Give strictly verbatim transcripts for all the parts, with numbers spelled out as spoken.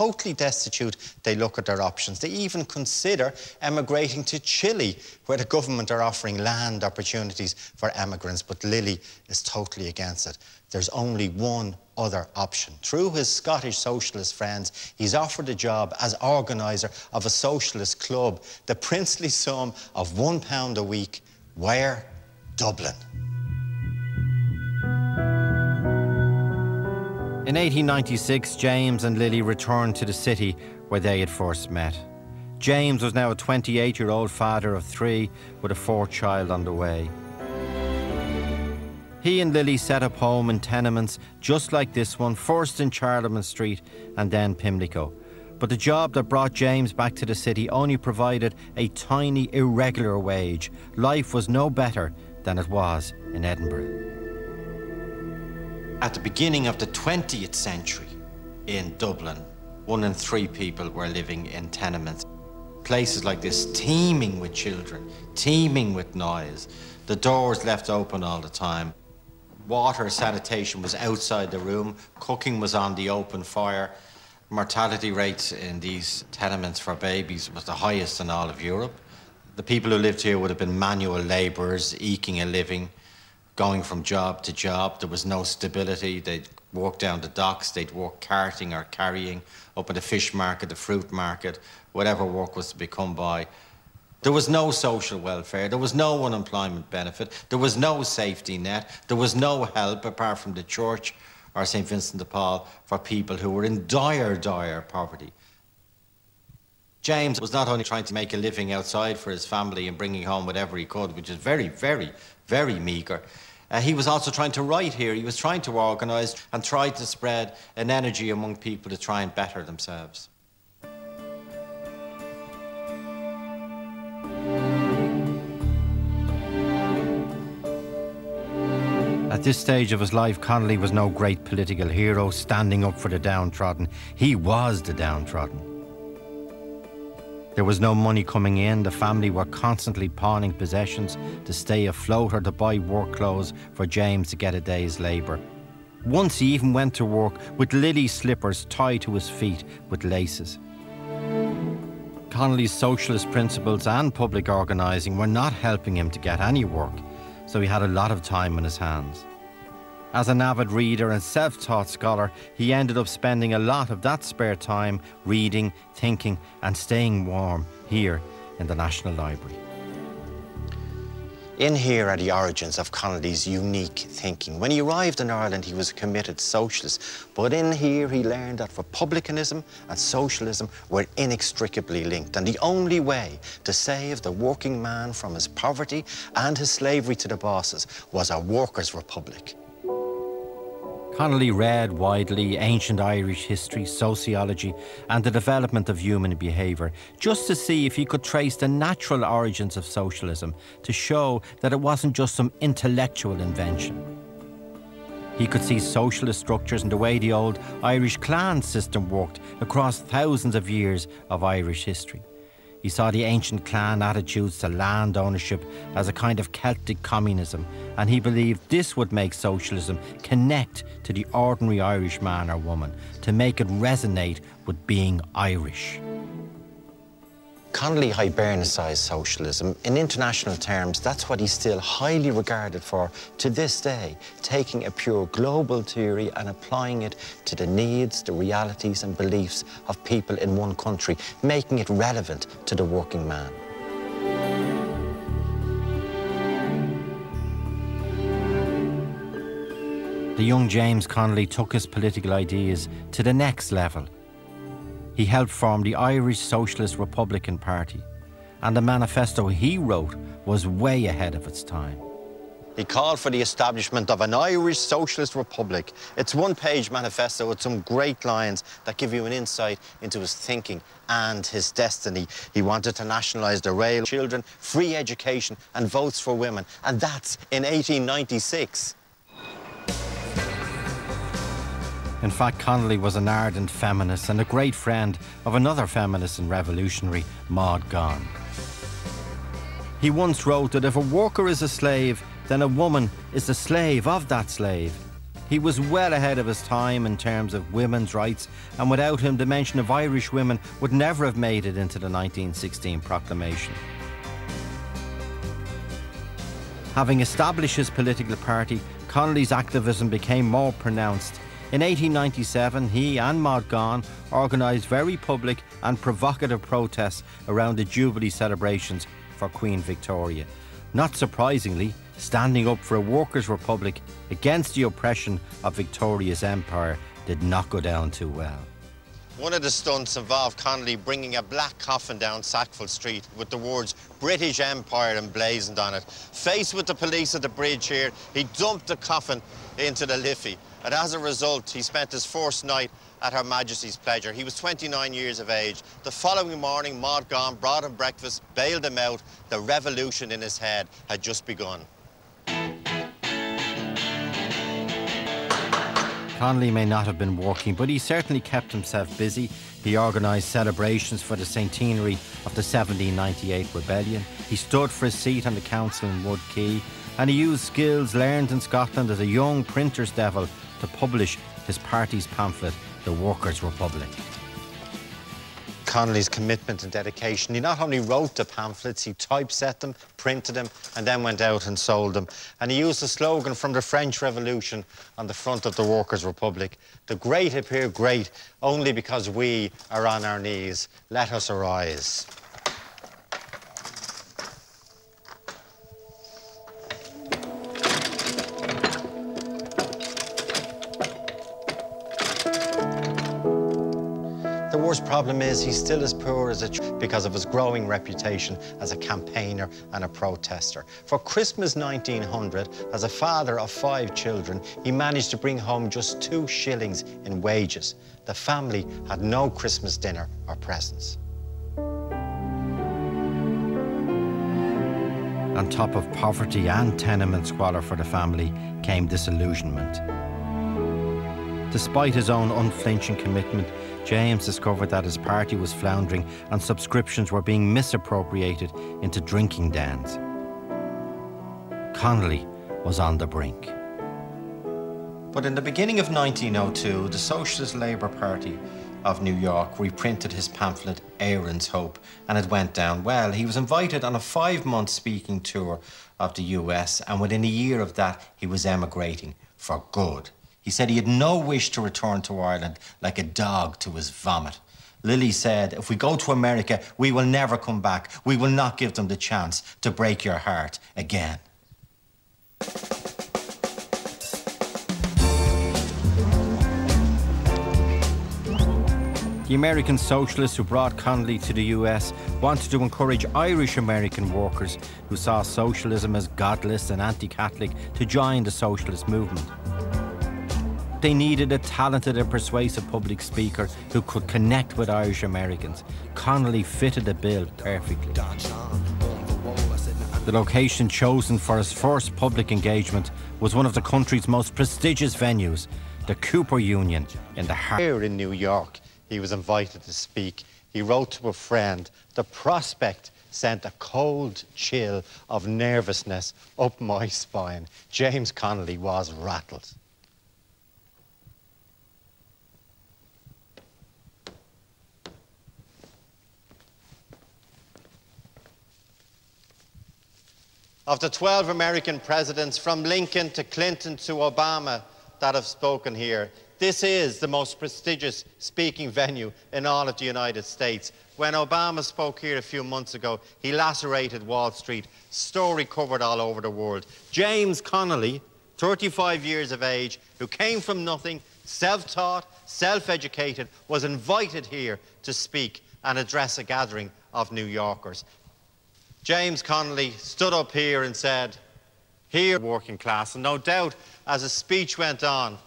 totally destitute, they look at their options. They even consider emigrating to Chile, where the government are offering land opportunities for emigrants, but Lily is totally against it. There's only one other option. Through his Scottish socialist friends, he's offered a job as organiser of a socialist club, the princely sum of one pound a week. Where? Dublin. In eighteen ninety-six, James and Lily returned to the city where they had first met. James was now a twenty-eight-year-old father of three with a fourth child on the way. He and Lily set up home in tenements just like this one, first in Charlemont Street and then Pimlico. But the job that brought James back to the city only provided a tiny, irregular wage. Life was no better than it was in Edinburgh. At the beginning of the twentieth century in Dublin, one in three people were living in tenements. Places like this, teeming with children, teeming with noise, the doors left open all the time. Water, sanitation was outside the room. Cooking was on the open fire. Mortality rates in these tenements for babies was the highest in all of Europe. The people who lived here would have been manual labourers, eking a living, going from job to job. There was no stability. They'd walk down the docks, they'd work carting or carrying, up at the fish market, the fruit market, whatever work was to be come by. There was no social welfare, there was no unemployment benefit, there was no safety net, there was no help apart from the church or Saint Vincent de Paul for people who were in dire, dire poverty. James was not only trying to make a living outside for his family and bringing home whatever he could, which is very, very, very meagre, uh, he was also trying to write here, he was trying to organise and try to spread an energy among people to try and better themselves. At this stage of his life, Connolly was no great political hero standing up for the downtrodden. He was the downtrodden. There was no money coming in. The family were constantly pawning possessions to stay afloat or to buy work clothes for James to get a day's labour. Once he even went to work with Lily slippers tied to his feet with laces. Connolly's socialist principles and public organising were not helping him to get any work, so he had a lot of time on his hands. As an avid reader and self-taught scholar, he ended up spending a lot of that spare time reading, thinking and staying warm here in the National Library. In here are the origins of Connolly's unique thinking. When he arrived in Ireland, he was a committed socialist, but in here he learned that republicanism and socialism were inextricably linked, and the only way to save the working man from his poverty and his slavery to the bosses was a workers' republic. Connolly read widely ancient Irish history, sociology and the development of human behaviour, just to see if he could trace the natural origins of socialism, to show that it wasn't just some intellectual invention. He could see socialist structures and the way the old Irish clan system worked across thousands of years of Irish history. He saw the ancient clan attitudes to land ownership as a kind of Celtic communism, and he believed this would make socialism connect to the ordinary Irish man or woman, to make it resonate with being Irish. Connolly hibernicised socialism. In international terms, that's what he's still highly regarded for to this day, taking a pure global theory and applying it to the needs, the realities and beliefs of people in one country, making it relevant to the working man. The young James Connolly took his political ideas to the next level. He helped form the Irish Socialist Republican Party, and the manifesto he wrote was way ahead of its time. He called for the establishment of an Irish Socialist Republic. It's a one-page manifesto with some great lines that give you an insight into his thinking and his destiny. He wanted to nationalise the rail, children, free education and votes for women, and that's in eighteen ninety-six. In fact, Connolly was an ardent feminist and a great friend of another feminist and revolutionary, Maud Gonne. He once wrote that if a worker is a slave, then a woman is the slave of that slave. He was well ahead of his time in terms of women's rights, and without him, the mention of Irish women would never have made it into the nineteen sixteen proclamation. Having established his political party, Connolly's activism became more pronounced. In eighteen ninety-seven, he and Maud Gonne organised very public and provocative protests around the Jubilee celebrations for Queen Victoria. Not surprisingly, standing up for a workers' republic against the oppression of Victoria's empire did not go down too well. One of the stunts involved Connolly bringing a black coffin down Sackville Street with the words British Empire emblazoned on it. Faced with the police at the bridge here, he dumped the coffin into the Liffey. And as a result, he spent his first night at Her Majesty's pleasure. He was twenty-nine years of age. The following morning, Maud Gonne brought him breakfast, bailed him out. The revolution in his head had just begun. Connolly may not have been working, but he certainly kept himself busy. He organised celebrations for the centenary of the seventeen ninety-eight rebellion. He stood for a seat on the council in Wood Quay, and he used skills learned in Scotland as a young printer's devil to publish his party's pamphlet, The Workers' Republic. Connolly's commitment and dedication. He not only wrote the pamphlets, he typeset them, printed them, and then went out and sold them. And he used the slogan from the French Revolution on the front of the Workers' Republic. The great appear great only because we are on our knees. Let us arise. The worst problem is he's still as poor as a ch because of his growing reputation as a campaigner and a protester. For Christmas nineteen hundred, as a father of five children, he managed to bring home just two shillings in wages. The family had no Christmas dinner or presents. On top of poverty and tenement squalor for the family came disillusionment. Despite his own unflinching commitment, James discovered that his party was floundering and subscriptions were being misappropriated into drinking dens. Connolly was on the brink. But in the beginning of nineteen oh two, the Socialist Labor Party of New York reprinted his pamphlet, Aaron's Hope, and it went down well. He was invited on a five-month speaking tour of the U S, and within a year of that, he was emigrating for good. He said he had no wish to return to Ireland like a dog to his vomit. Lily said, if we go to America, we will never come back. We will not give them the chance to break your heart again. The American socialists who brought Connolly to the U S wanted to encourage Irish American workers who saw socialism as godless and anti-Catholic to join the socialist movement. They needed a talented and persuasive public speaker who could connect with Irish Americans. Connolly fitted the bill perfectly. The location chosen for his first public engagement was one of the country's most prestigious venues, the Cooper Union in the heart. Here in New York, he was invited to speak. He wrote to a friend, the prospect sent a cold chill of nervousness up my spine. James Connolly was rattled. Of the twelve American presidents, from Lincoln to Clinton to Obama, that have spoken here, this is the most prestigious speaking venue in all of the United States. When Obama spoke here a few months ago, he lacerated Wall Street, story covered all over the world. James Connolly, thirty-five years of age, who came from nothing, self-taught, self-educated, was invited here to speak and address a gathering of New Yorkers. James Connolly stood up here and said, here, working class. And no doubt, as his speech went on,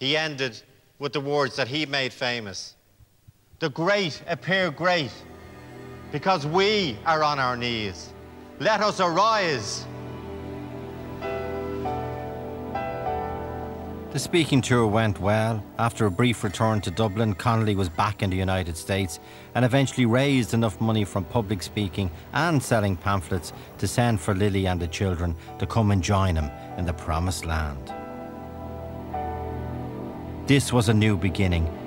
he ended with the words that he made famous. The great appear great because we are on our knees. Let us arise. The speaking tour went well. After a brief return to Dublin, Connolly was back in the United States and eventually raised enough money from public speaking and selling pamphlets to send for Lily and the children to come and join him in the promised land. This was a new beginning,